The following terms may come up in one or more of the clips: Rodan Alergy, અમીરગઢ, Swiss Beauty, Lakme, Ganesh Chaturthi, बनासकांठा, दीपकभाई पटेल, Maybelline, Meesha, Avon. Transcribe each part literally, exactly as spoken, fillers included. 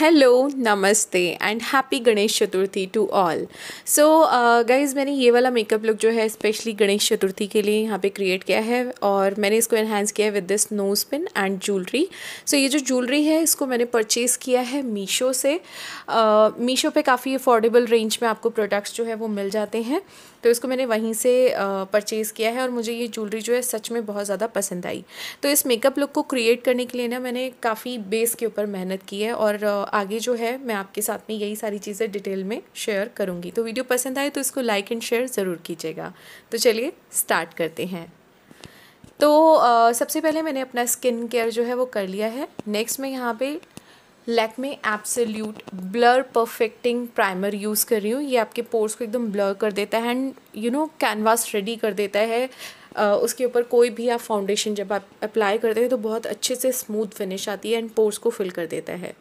Hello नमस्ते and happy Ganesh Chaturthi to all. So guys, मैंने ये वाला मेकअप लुक जो है स्पेशली गणेश चतुर्थी के लिए यहाँ पे क्रिएट किया है और मैंने इसको एनहांस किया है with this nose pin and jewellery. So ये जो ज्वेलरी है इसको मैंने परचेज़ किया है मीशो से। मीशो uh, पे काफ़ी अफोर्डेबल रेंज में आपको प्रोडक्ट्स जो है वो मिल जाते हैं, तो इसको मैंने वहीं से परचेज़ किया है और मुझे ये ज्वेलरी जो है सच में बहुत ज़्यादा पसंद आई। तो इस मेकअप लुक को क्रिएट करने के लिए ना मैंने काफ़ी बेस के ऊपर मेहनत की है और आगे जो है मैं आपके साथ में यही सारी चीज़ें डिटेल में शेयर करूँगी। तो वीडियो पसंद आए तो इसको लाइक एंड शेयर ज़रूर कीजिएगा। तो चलिए स्टार्ट करते हैं। तो आ, सबसे पहले मैंने अपना स्किन केयर जो है वो कर लिया है। नेक्स्ट मैं यहाँ पे Lakme absolute blur perfecting primer use कर रही हूँ। ये आपके पोर्स को एकदम ब्लर कर देता है and you know canvas ready कर देता है। Uh, उसके ऊपर कोई भी आप फाउंडेशन जब आप अप्लाई करते हैं तो बहुत अच्छे से स्मूथ फिनिश आती है एंड पोर्स को फिल कर देता है।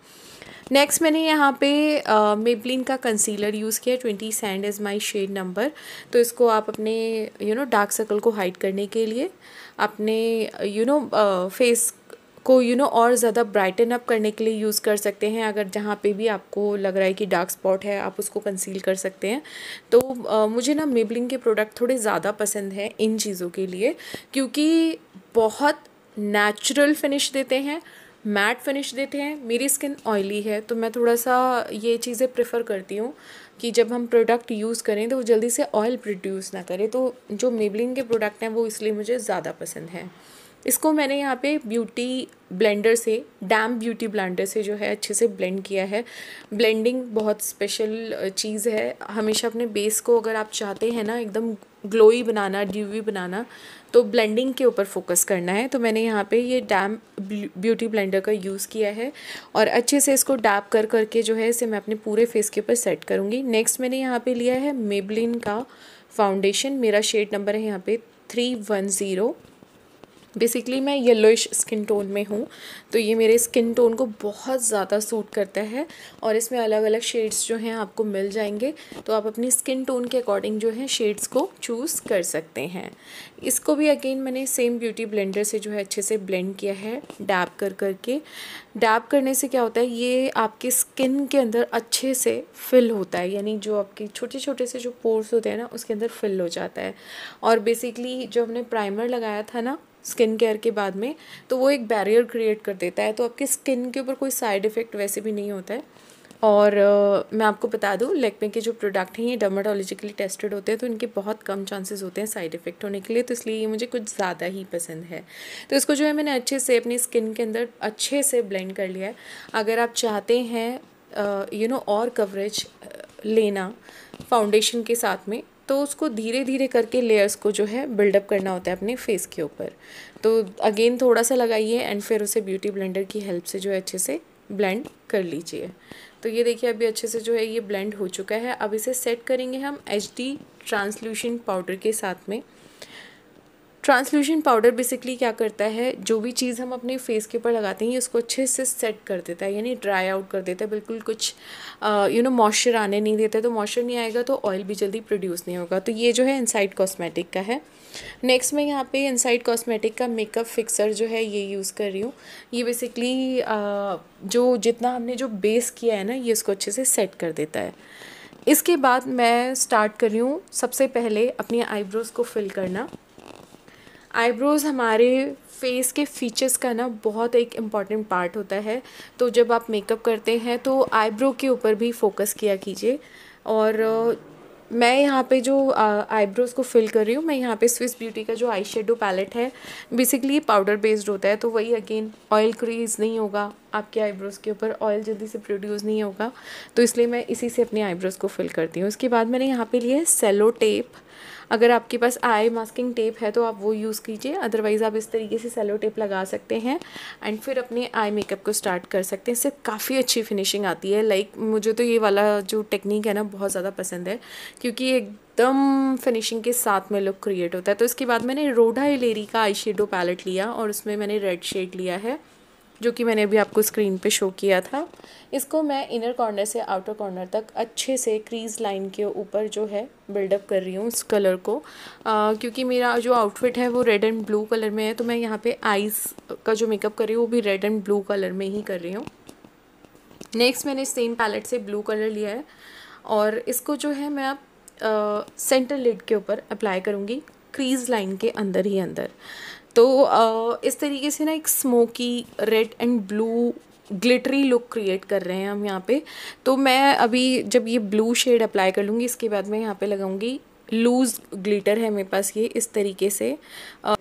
नेक्स्ट मैंने यहाँ पे मेबलिन uh, का कंसीलर यूज़ किया। Twenty sand is my shade number. तो इसको आप अपने यू नो डार्क सर्कल को हाइड करने के लिए, अपने यू नो फेस को यू नो और ज़्यादा ब्राइटन अप करने के लिए यूज़ कर सकते हैं। अगर जहाँ पे भी आपको लग रहा है कि डार्क स्पॉट है, आप उसको कंसील कर सकते हैं। तो आ, मुझे ना मेबलिन के प्रोडक्ट थोड़े ज़्यादा पसंद हैं इन चीज़ों के लिए, क्योंकि बहुत नेचुरल फिनिश देते हैं, मैट फिनिश देते हैं। मेरी स्किन ऑयली है तो मैं थोड़ा सा ये चीज़ें प्रेफर करती हूँ कि जब हम प्रोडक्ट यूज़ करें तो वो जल्दी से ऑयल प्रोड्यूस ना करें। तो जो मेबलिन के प्रोडक्ट हैं वो इसलिए मुझे ज़्यादा पसंद हैं। इसको मैंने यहाँ पे ब्यूटी ब्लेंडर से, डैम ब्यूटी ब्लेंडर से जो है अच्छे से ब्लेंड किया है। ब्लेंडिंग बहुत स्पेशल चीज़ है। हमेशा अपने बेस को अगर आप चाहते हैं ना एकदम ग्लोई बनाना, ड्यूवी बनाना, तो ब्लेंडिंग के ऊपर फोकस करना है। तो मैंने यहाँ पे ये डैम ब्यूटी ब्लेंडर का यूज़ किया है और अच्छे से इसको डैप कर करके जो है इसे मैं अपने पूरे फेस के ऊपर सेट करूँगी। नेक्स्ट मैंने यहाँ पर लिया है मेबलिन का फाउंडेशन। मेरा शेड नंबर है यहाँ पर थ्री वन ज़ीरो। बेसिकली मैं येलोइश स्किन टोन में हूँ, तो ये मेरे स्किन टोन को बहुत ज़्यादा सूट करता है और इसमें अलग अलग शेड्स जो हैं आपको मिल जाएंगे। तो आप अपनी स्किन टोन के अकॉर्डिंग जो है शेड्स को चूज़ कर सकते हैं। इसको भी अगेन मैंने सेम ब्यूटी ब्लेंडर से जो है अच्छे से ब्लेंड किया है, डैप कर करके। डैप करने से क्या होता है, ये आपके स्किन के अंदर अच्छे से फिल होता है, यानी जो आपके छोटे छोटे से जो पोर्स होते हैं ना उसके अंदर फिल हो जाता है। और बेसिकली जो हमने प्राइमर लगाया था ना स्किन केयर के बाद में, तो वो एक बैरियर क्रिएट कर देता है। तो आपके स्किन के ऊपर कोई साइड इफ़ेक्ट वैसे भी नहीं होता है। और uh, मैं आपको बता दूं, लैक्मे के जो प्रोडक्ट हैं ये डर्माटोलॉजिकली टेस्टेड होते हैं, तो इनके बहुत कम चांसेस होते हैं साइड इफ़ेक्ट होने के लिए। तो इसलिए ये मुझे कुछ ज़्यादा ही पसंद है। तो इसको जो है मैंने अच्छे से अपनी स्किन के अंदर अच्छे से ब्लेंड कर लिया है। अगर आप चाहते हैं यू नो और कवरेज लेना फाउंडेशन के साथ में, तो उसको धीरे धीरे करके लेयर्स को जो है बिल्डअप करना होता है अपने फेस के ऊपर। तो अगेन थोड़ा सा लगाइए एंड फिर उसे ब्यूटी ब्लेंडर की हेल्प से जो है अच्छे से ब्लेंड कर लीजिए। तो ये देखिए अभी अच्छे से जो है ये ब्लेंड हो चुका है। अब इसे सेट करेंगे हम एच डी ट्रांसल्यूसेंट पाउडर के साथ में। ट्रांसल्यूसेंट पाउडर बेसिकली क्या करता है, जो भी चीज़ हम अपने फेस के ऊपर लगाते हैं ये उसको अच्छे से सेट कर देता है, यानी ड्राई आउट कर देता है। बिल्कुल कुछ यू नो मॉइस्चर आने नहीं देता है, तो मॉइस्चर नहीं आएगा तो ऑयल भी जल्दी प्रोड्यूस नहीं होगा। तो ये जो है इनसाइड कॉस्मेटिक का है। नेक्स्ट मैं यहाँ पे इनसाइड कॉस्मेटिक का मेकअप फिक्सर जो है ये यूज़ कर रही हूँ। ये बेसिकली जो जितना हमने जो बेस किया है ना ये उसको अच्छे से सेट कर देता है। इसके बाद मैं स्टार्ट कर रही हूँ सबसे पहले अपनी आईब्रोज़ को फिल करना। आईब्रोज़ हमारे फेस के फीचर्स का ना बहुत एक इम्पॉर्टेंट पार्ट होता है। तो जब आप मेकअप करते हैं तो आईब्रो के ऊपर भी फोकस किया कीजिए। और मैं यहाँ पे जो आईब्रोज़ को फिल कर रही हूँ, मैं यहाँ पे स्विस ब्यूटी का जो आई शेडो पैलेट है बेसिकली पाउडर बेस्ड होता है, तो वही अगेन ऑयल क्रीज नहीं होगा आपके आईब्रोज़ के ऊपर, ऑयल जल्दी से प्रोड्यूस नहीं होगा। तो इसलिए मैं इसी से अपने आईब्रोज़ को फिल करती हूँ। उसके बाद मैंने यहाँ पे लिए सेलो टेप। अगर आपके पास आई मास्किंग टेप है तो आप वो यूज़ कीजिए, अदरवाइज़ आप इस तरीके से सेलो टेप लगा सकते हैं एंड फिर अपने आई मेकअप को स्टार्ट कर सकते हैं। इससे काफ़ी अच्छी फिनिशिंग आती है। लाइक like, मुझे तो ये वाला जो टेक्निक है ना बहुत ज़्यादा पसंद है, क्योंकि एकदम फिनिशिंग के साथ में लुक क्रिएट होता है। तो इसके बाद मैंने रोडा एलेरी का आई शेडो पैलेट लिया और उसमें मैंने रेड शेड लिया है, जो कि मैंने अभी आपको स्क्रीन पे शो किया था। इसको मैं इनर कॉर्नर से आउटर कॉर्नर तक अच्छे से क्रीज लाइन के ऊपर जो है बिल्डअप कर रही हूँ उस कलर को। आ, क्योंकि मेरा जो आउटफिट है वो रेड एंड ब्लू कलर में है, तो मैं यहाँ पे आईज़ का जो मेकअप कर रही हूँ वो भी रेड एंड ब्लू कलर में ही कर रही हूँ। नेक्स्ट मैंने सेम पैलेट से ब्लू कलर लिया है और इसको जो है मैं अब सेंटर लिड के ऊपर अप्लाई करूँगी, क्रीज लाइन के अंदर ही अंदर। तो आ, इस तरीके से ना एक smoky red and blue glittery look create कर रहे हैं हम यहाँ पे। तो मैं अभी जब ये ब्लू शेड अप्लाई कर लूँगी इसके बाद मैं यहाँ पे लगाऊँगी लूज़ ग्लिटर है मेरे पास ये, इस तरीके से। आ,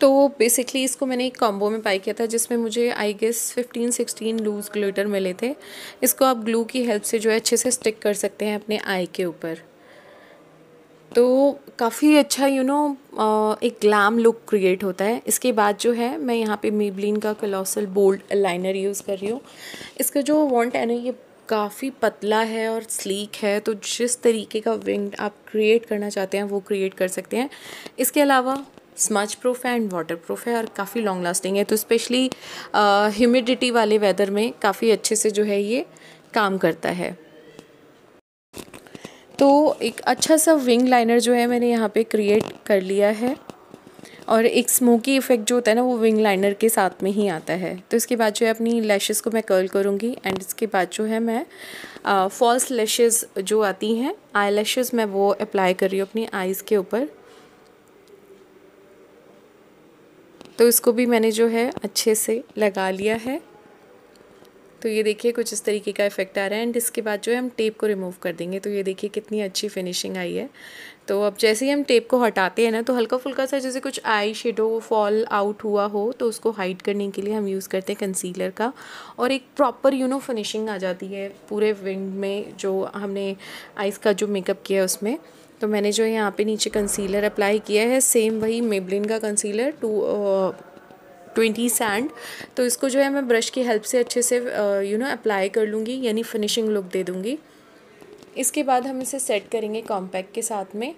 तो बेसिकली इसको मैंने एक कॉम्बो में बाई किया था जिसमें मुझे I guess fifteen sixteen loose glitter मिले थे। इसको आप ग्लू की हेल्प से जो है अच्छे से स्टिक कर सकते हैं अपने आई के ऊपर। तो काफ़ी अच्छा यू you नो know, एक ग्लैम लुक क्रिएट होता है। इसके बाद जो है मैं यहाँ पे मेबलिन का कलॉसल बोल्ड लाइनर यूज़ कर रही हूँ। इसका जो वॉन्ट है ना ये काफ़ी पतला है और स्लीक है, तो जिस तरीके का विंग आप क्रिएट करना चाहते हैं वो क्रिएट कर सकते हैं। इसके अलावा स्मच प्रूफ है एंड वाटर प्रूफ है और काफ़ी लॉन्ग लास्टिंग है, तो स्पेशली ह्यूमिडिटी वाले वेदर में काफ़ी अच्छे से जो है ये काम करता है। तो एक अच्छा सा विंग लाइनर जो है मैंने यहाँ पे क्रिएट कर लिया है और एक स्मोकी इफ़ेक्ट जो होता है ना वो विंग लाइनर के साथ में ही आता है। तो इसके बाद जो है अपनी लैशेस को मैं कर्ल करूँगी एंड इसके बाद जो है मैं फॉल्स लैशेस जो आती हैं आई लैशेस मैं वो अप्लाई कर रही हूँ अपनी आईज़ के ऊपर। तो इसको भी मैंने जो है अच्छे से लगा लिया है। तो ये देखिए कुछ इस तरीके का इफेक्ट आ रहा है एंड इसके बाद जो है हम टेप को रिमूव कर देंगे। तो ये देखिए कितनी अच्छी फिनिशिंग आई है। तो अब जैसे ही हम टेप को हटाते हैं ना तो हल्का फुल्का सा जैसे कुछ आई शेडो फॉल आउट हुआ हो तो उसको हाइड करने के लिए हम यूज़ करते हैं कंसीलर का, और एक प्रॉपर यू नो फिनिशिंग आ जाती है पूरे विंग में जो हमने आइज़ का जो मेकअप किया है उसमें। तो मैंने जो यहाँ पर नीचे कंसीलर अप्लाई किया है सेम वही मेबलिन का कंसीलर टू ट्वेंटी सैंड। तो इसको जो है मैं ब्रश की हेल्प से अच्छे से यू नो अप्लाई कर लूँगी यानी फिनिशिंग लुक दे दूँगी। इसके बाद हम इसे सेट करेंगे कॉम्पैक्ट के साथ में।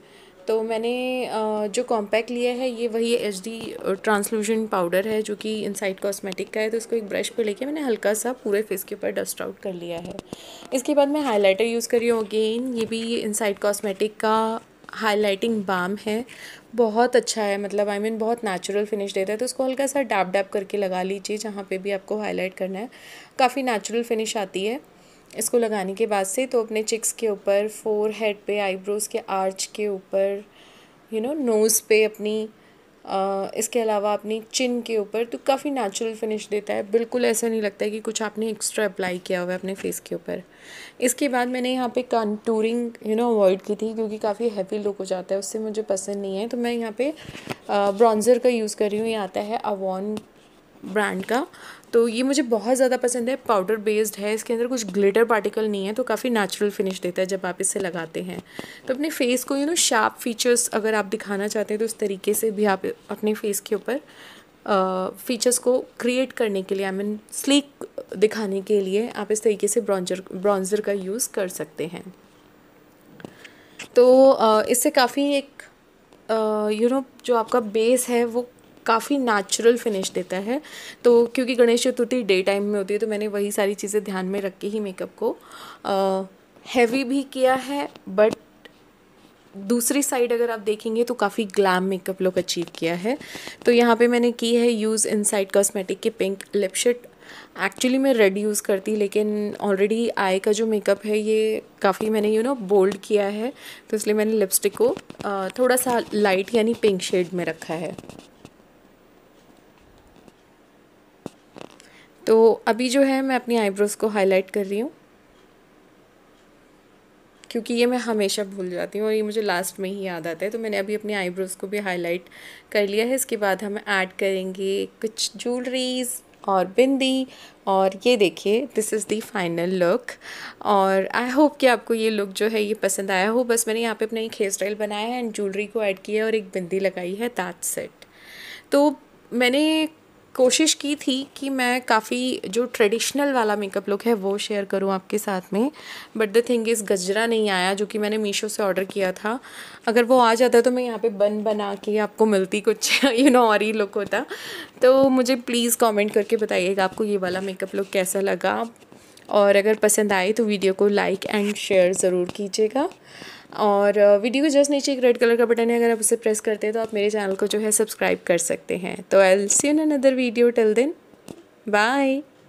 तो मैंने uh, जो कॉम्पैक्ट लिया है ये वही एच डी ट्रांसलूशन पाउडर है जो कि इनसाइड कॉस्मेटिक का है। तो इसको एक ब्रश पे लेके मैंने हल्का सा पूरे फेस के ऊपर डस्ट आउट कर लिया है। इसके बाद मैं हाईलाइटर यूज़ कर रही हूँ अगेन, ये भी इनसाइड कॉस्मेटिक का हाईलाइटिंग बाम है, बहुत अच्छा है। मतलब आई I मीन mean, बहुत नेचुरल फिनिश देता है। तो उसको हल्का सा डैप डैप करके लगा लीजिए जहाँ पे भी आपको हाईलाइट करना है, काफ़ी नेचुरल फिनिश आती है इसको लगाने के बाद से। तो अपने चिक्स के ऊपर, फोर हेड पे, आईब्रोज़ के आर्च के ऊपर, यू नो नोज़ पे अपनी, आ, इसके अलावा अपनी चिन के ऊपर, तो काफ़ी नेचुरल फिनिश देता है। बिल्कुल ऐसा नहीं लगता है कि कुछ आपने एक्स्ट्रा अप्लाई किया हुआ है अपने फेस के ऊपर। इसके बाद मैंने यहाँ पे कंटूरिंग यू नो अवॉइड की थी क्योंकि काफ़ी हैवी लुक हो जाता है, उससे मुझे पसंद नहीं है। तो मैं यहाँ पे ब्रॉन्ज़र का यूज़ कर रही हूँ, ये आता है अवॉन ब्रांड का। तो ये मुझे बहुत ज़्यादा पसंद है, पाउडर बेस्ड है, इसके अंदर कुछ ग्लिटर पार्टिकल नहीं है, तो काफ़ी नेचुरल फिनिश देता है जब आप इसे लगाते हैं। तो अपने फेस को यू नो शार्प फीचर्स अगर आप दिखाना चाहते हैं तो उस तरीके से भी आप अपने फेस के ऊपर फीचर्स को क्रिएट करने के लिए आई मीन स्लीक दिखाने के लिए आप इस तरीके से ब्रॉन्जर ब्रॉन्जर का यूज़ कर सकते हैं। तो uh, इससे काफ़ी एक you uh, know you know, जो आपका बेस है वो काफ़ी नेचुरल फिनिश देता है। तो क्योंकि गणेश चतुर्थी डे टाइम में होती है तो मैंने वही सारी चीज़ें ध्यान में रख के ही मेकअप को हैवी भी किया है, बट दूसरी साइड अगर आप देखेंगे तो काफ़ी ग्लैम मेकअप लुक अचीव किया है। तो यहाँ पे मैंने की है यूज़ इनसाइड कॉस्मेटिक के पिंक लिप शेड। एक्चुअली मैं रेड यूज़ करती लेकिन ऑलरेडी आई का जो मेकअप है ये काफ़ी मैंने यू नो बोल्ड किया है, तो इसलिए मैंने लिपस्टिक को थोड़ा सा लाइट यानी पिंक शेड में रखा है। तो अभी जो है मैं अपनी आईब्रोज़ को हाईलाइट कर रही हूँ क्योंकि ये मैं हमेशा भूल जाती हूँ और ये मुझे लास्ट में ही याद आता है। तो मैंने अभी अपनी आईब्रोज़ को भी हाईलाइट कर लिया है। इसके बाद हम ऐड करेंगे कुछ ज्वेलरीज़ और बिंदी, और ये देखिए this is the final look. और आई होप कि आपको ये लुक जो है ये पसंद आया हो। बस मैंने यहाँ पे अपना एक हेयर स्टाइल बनाया है एंड ज्वेलरी को ऐड किया और एक बिंदी लगाई है, दैट्स इट। तो मैंने कोशिश की थी कि मैं काफ़ी जो ट्रेडिशनल वाला मेकअप लुक है वो शेयर करूं आपके साथ में, बट द थिंग इज़ गजरा नहीं आया जो कि मैंने मीशो से ऑर्डर किया था। अगर वो आ जाता तो मैं यहाँ पे बन बना के आपको मिलती कुछ यू नो और ही लुक होता। तो मुझे प्लीज़ कमेंट करके बताइएगा आपको ये वाला मेकअप लुक कैसा लगा, और अगर पसंद आए तो वीडियो को लाइक एंड शेयर ज़रूर कीजिएगा। और वीडियो के जस्ट नीचे एक रेड कलर का बटन है, अगर आप उसे प्रेस करते हैं तो आप मेरे चैनल को जो है सब्सक्राइब कर सकते हैं। तो I will see you in another video, till then bye.